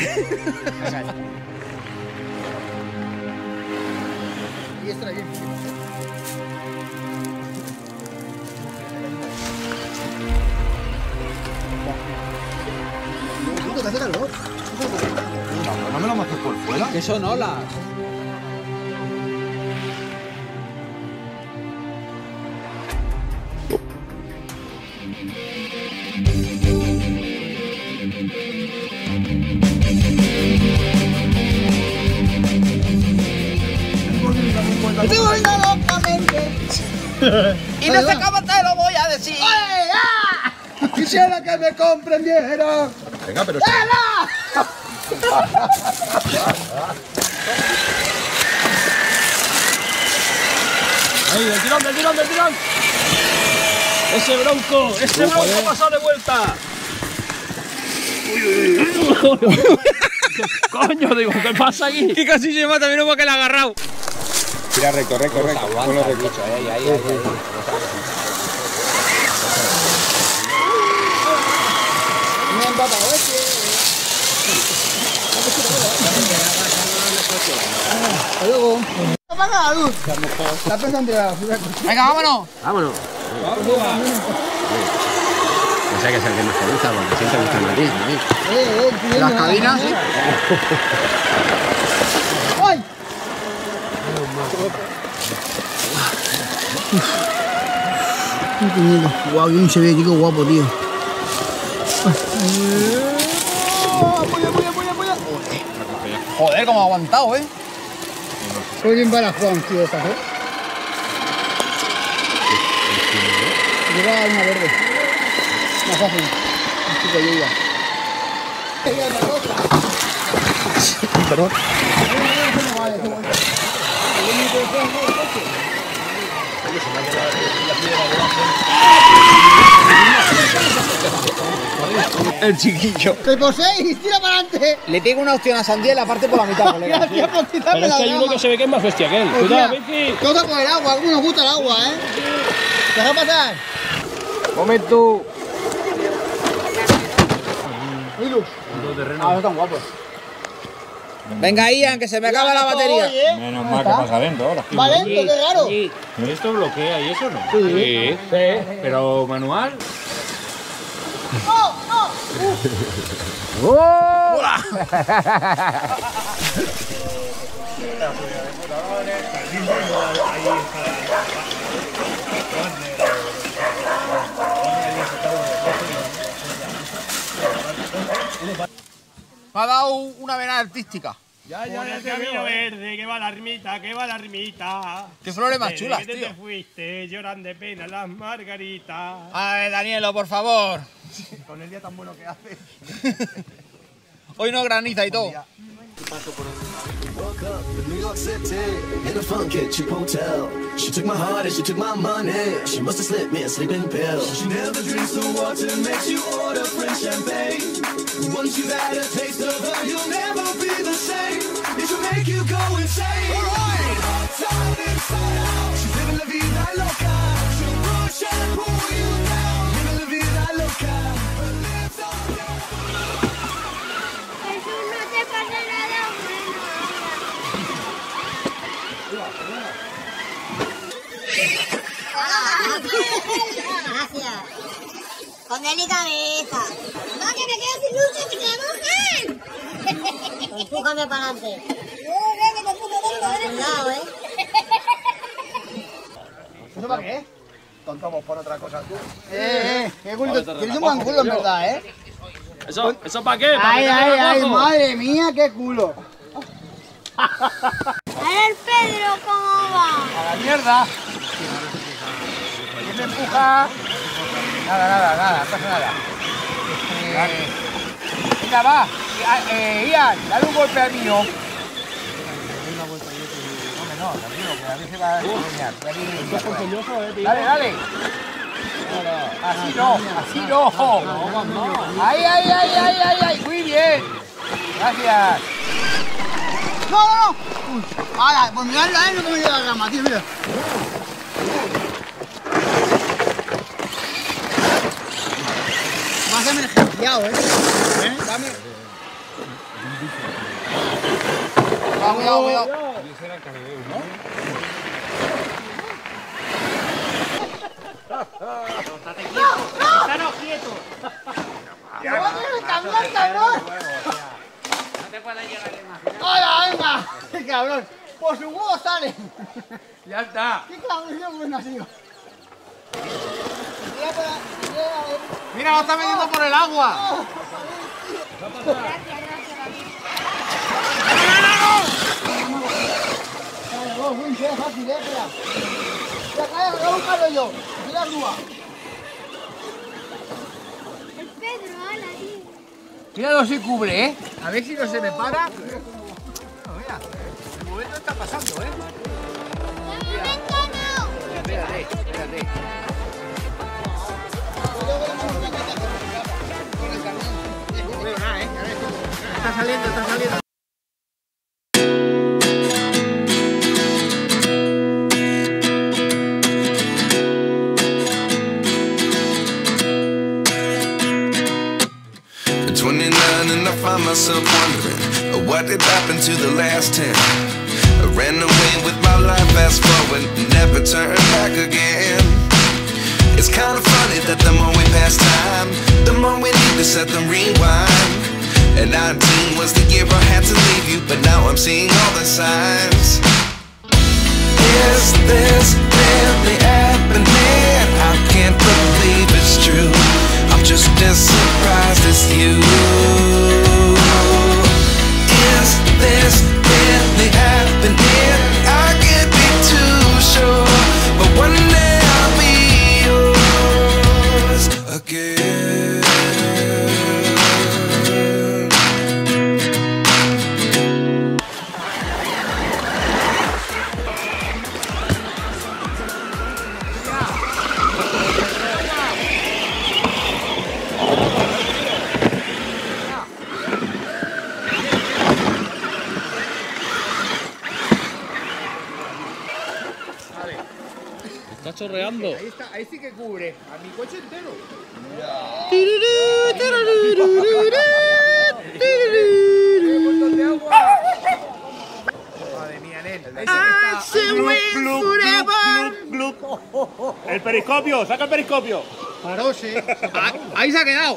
Y extra bien. No me lo mates por fuera. Que son olas. Estoy volviendo locamente. Y no sé cómo te lo voy a decir. Quisiera que me comprendiera. Venga, pero... ¡Ahí, el tirón, el tirón, el tirón! Ese bronco pasó de vuelta. Coño, digo, ¿qué pasa aquí? Que casi se mata, menos porque le ha agarrado. Mira, recto, recto, recto. Con los rectos. Hasta luego. Apaga la luz. Está pensando en la ciudad. Venga, vámonos. Vámonos. O sea que es el que más te gusta, porque siempre gustan a ti. Las cabinas. ¡Ay! Guau, yo no se ve, chico, guapo, tío. ¡Apoya, apoya, apoya, apoya! Joder, cómo ha aguantado, eh. Soy bien balazón, tío, esta, ¿eh? Lleva una verde. Más fácil. Un chico de ella. ¿Perdón? El chiquillo. ¡Te poseéis! ¡Tira para adelante! Le pego una opción a Sandía y la parte por la mitad, colega. Gracias por quitarme la hay uno que se ve que es más bestia que él. Cuidado, Vicky. Toca con el agua, algunos gusta el agua, ¿eh? ¡Deja pasar! ¡Momento! ¡Milus! Ah, están guapos. Venga, Ian, que se me acaba la batería. Hoy, ¿eh? Menos mal que pasa lento ahora. Va lento, qué raro. Sí. Esto bloquea y eso no. Sí, sí, sí. Pero manual. ¡Oh! ¡Oh! ¡Oh! Me ha dado una vena artística. Ya, camino verde, que va la ermita, que va la ermita. Qué flores más chulas, tío. Te fuiste, lloran de pena las margaritas. A ver, Danielo, por favor. Con el día tan bueno que hace. Hoy no graniza y todo. Gracias. Ponle mi cabeza. No, que me quedo sin luces, que me mojan. Empújame para adelante. Cuidado, ¿Eso para qué? Tontamos por otra cosa tú. Qué culto. Tienes un buen culo, en verdad, ¿eh? ¿Eso para qué? Ay, ay, madre mía, qué culo. A ver, Pedro, ¿cómo va? A la mierda. ¿Quién me empuja? Nada, no pasa nada. Venga, va. Ian, dale un golpe al mío. No, tranquilo, que a mí se va a enseñar. Dale. Así no. Ay. Muy bien. Gracias. ¡No! ¡Hala! Pues miradla, no que me llega la rama, tío, mira. Vas emergenciado, ¿eh? Ah, cuidado, cuidado. Ese era caribeo, ¿no? ¡Estate quieto! ¡Estate quieto! ¡No va a tener el camión, cabrón! No te puedes llegar más. ¡Hola, venga! ¡Cabrón! ¡Por su huevo sale! ¡Ya está! ¡Qué cabrón! ¡Qué bueno ha sido! ¡Mira, lo está metiendo por el agua! ¡Qué fácil, espera! ¡Ya cae, voy a buscarlo yo! ¡Aquí la grúa! ¡El Pedro, ala, tío! Míralo si cubre, ¿eh? A ver si no se me para. No, mira, el momento está pasando, ¿eh? ¡El momento no! Espérate, espérate. No veo nada, ¿eh? Está saliendo, está saliendo. Myself wondering what did happen to the last 10. I ran away with my life, fast forward, never turn back again. It's kind of funny that the more we pass time, the more we need to set the rewind. And 19 was the year I had to leave you, but now I'm seeing all the signs. Is this really happening? I can't believe it's true. I'm just as surprised as you. This really happening, I can't be too sure, but one day I'll be yours again. Chorreando. Ahí está, ahí sí que cubre a mi coche entero. Madre mía, Nen. El periscopio, saca el periscopio. Parose. Ahí se ha quedado.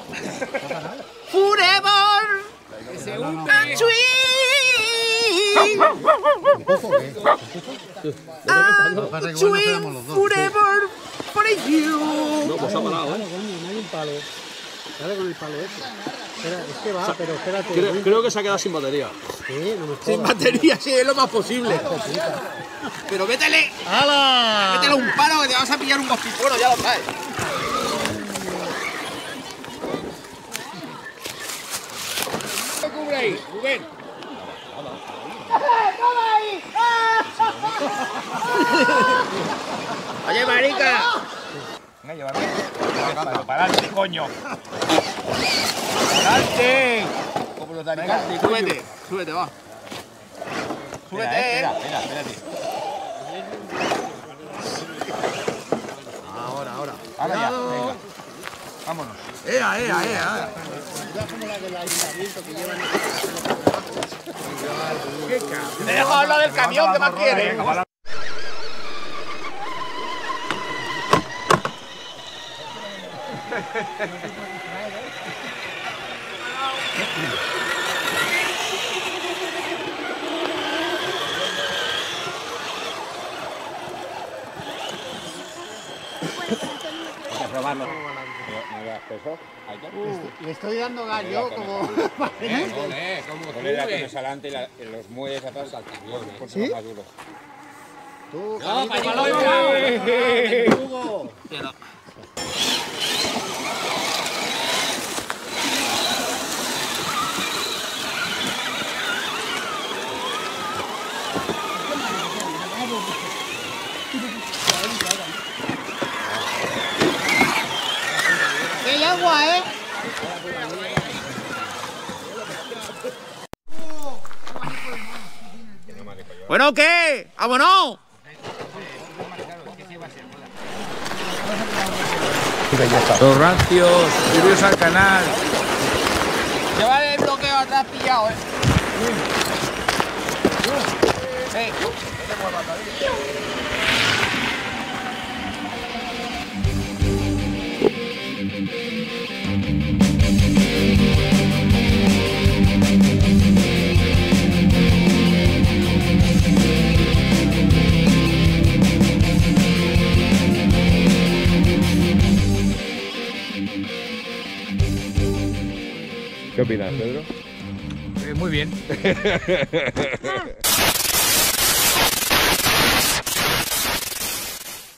Forever. Ese un I'm doing forever for you. No, pues ha parado, ¿eh? Hay un palo. Dale con el palo este. Espera, es que va, pero espérate. Creo que se ha quedado sin batería. Sí, no me jodas. Sin batería, sí, es lo más posible. Pero métele. ¡Hala! Métele un palo que te vas a pillar un mosquitero, ya lo sabes. ¿Qué cubre ahí, Rubén? ¡Oye, marica! Venga, llevarme. ¡Parate, coño! ¡Parate! Como los danicaste, súbete, súbete, va. ¡Súbete! Espera, espera, espérate. Ahora, ahora. Ahora ya, venga. Vámonos. ¡Ea, ea, ea! Ya como la del ayuntamiento que llevan. Te dejo hablar del camión, ¿qué más quieres? Vamos a probarlo. Le estoy dando gas yo como... Poner la cabeza adelante y los muelles atrás al camión, por si no más duro. ¡Tú, Hugo! Agua, ¿eh? Bueno, ¿qué? ¡Vámonos! Los rancios, curioso al canal. Lleva el bloqueo atrás, pilla. Cuidado, eh. No te muevas, ¿Qué opinas, Pedro? Muy bien.